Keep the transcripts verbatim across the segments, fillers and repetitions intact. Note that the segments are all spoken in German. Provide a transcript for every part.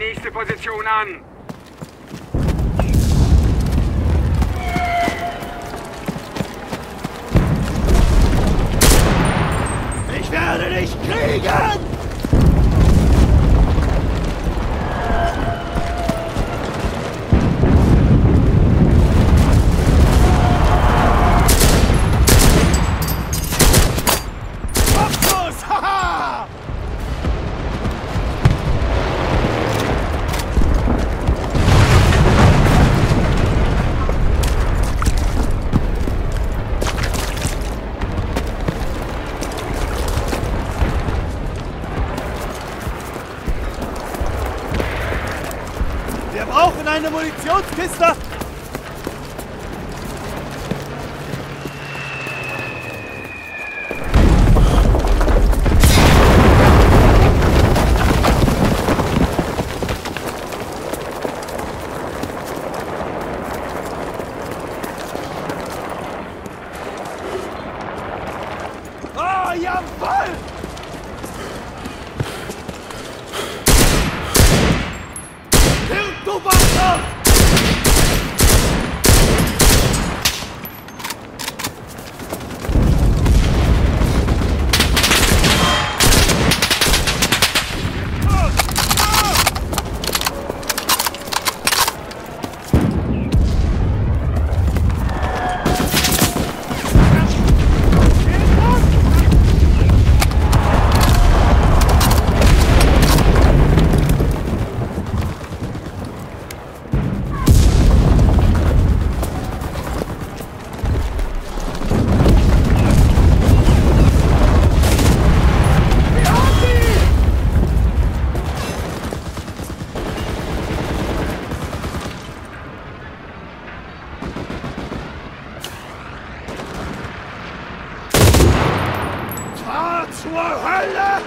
nächste Position an. Ich werde dich kriegen! Eine Munitionskiste! Ah, jawohl! Du Wasser! Zur Hölle!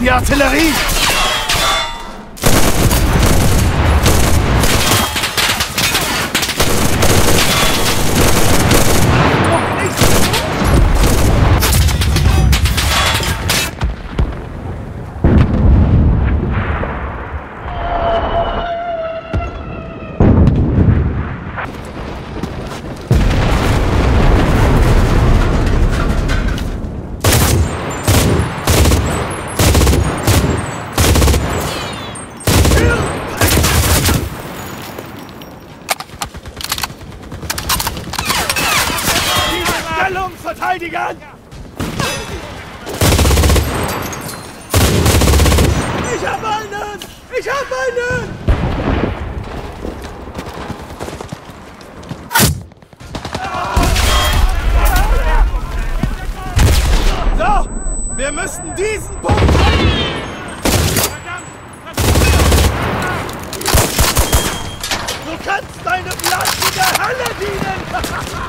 Die Artillerie! Verteidigern! Ich hab einen! Ich hab eine! So, wir müssten diesen Punkt halten! Du kannst deinem Land in der Hölle dienen!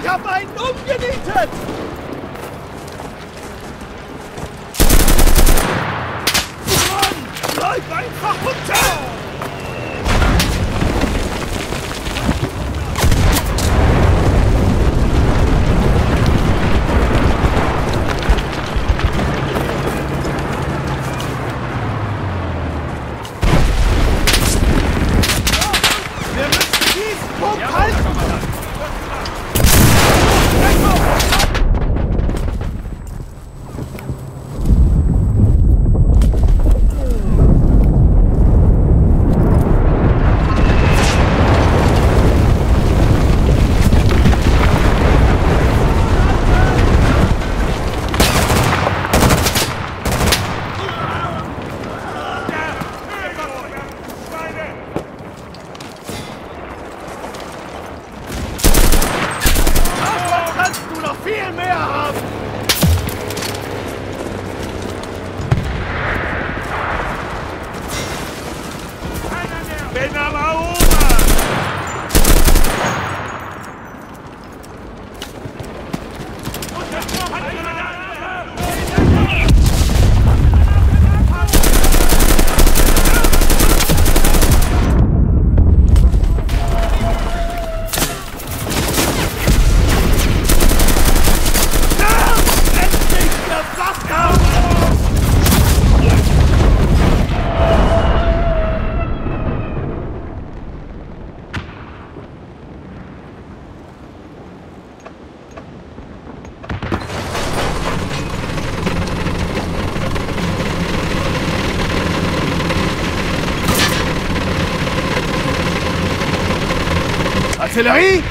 Ich hab einen umgenietet! Mann, bleib einfach runter! Artillerie!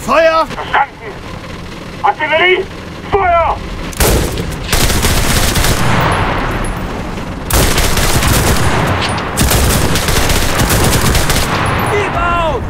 Feuer! Verstanden! Artillerie! Feuer! Gib auf!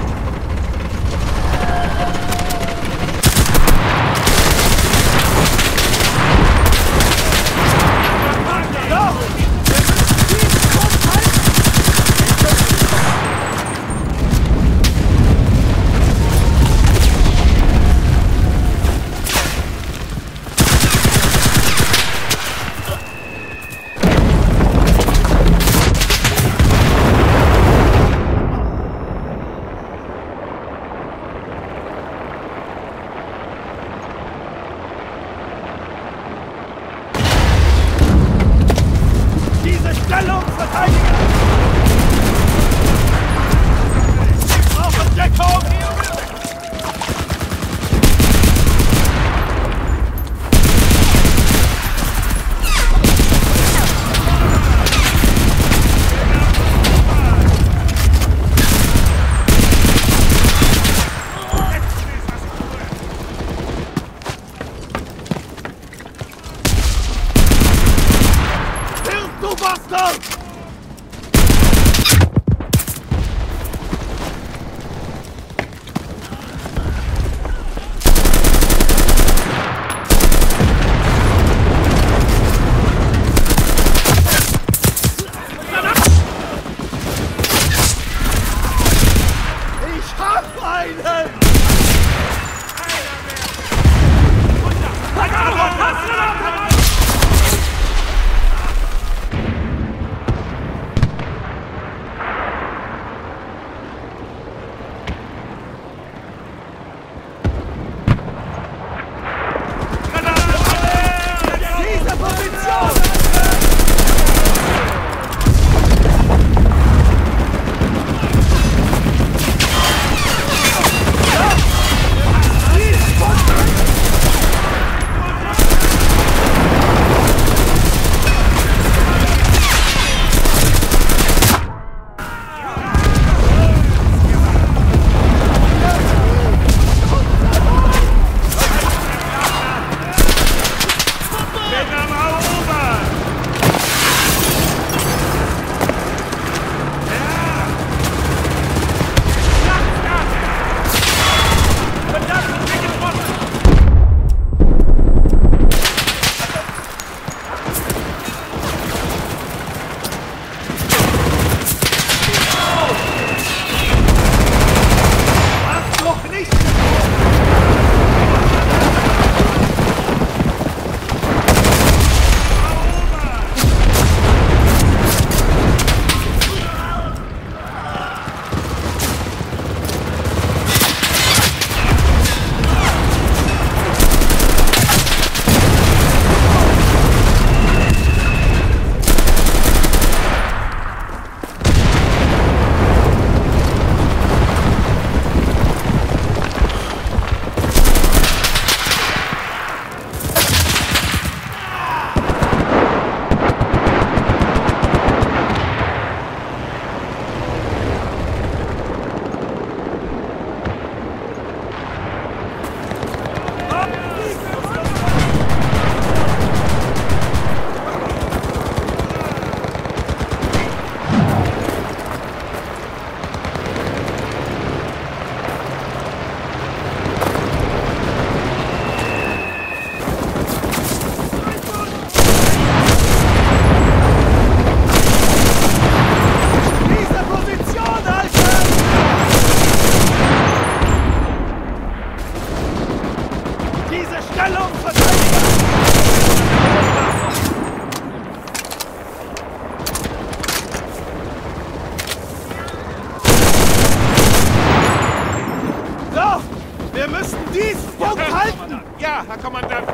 Herr Kommandant!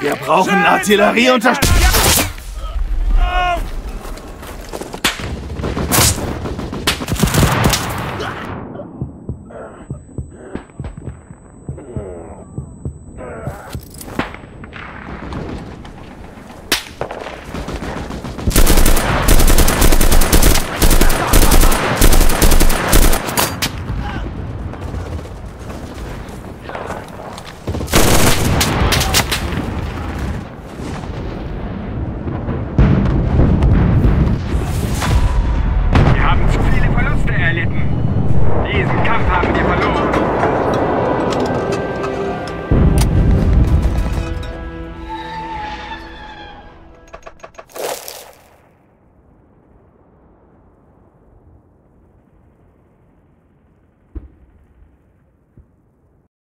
Wir brauchen Artillerieunterstützung!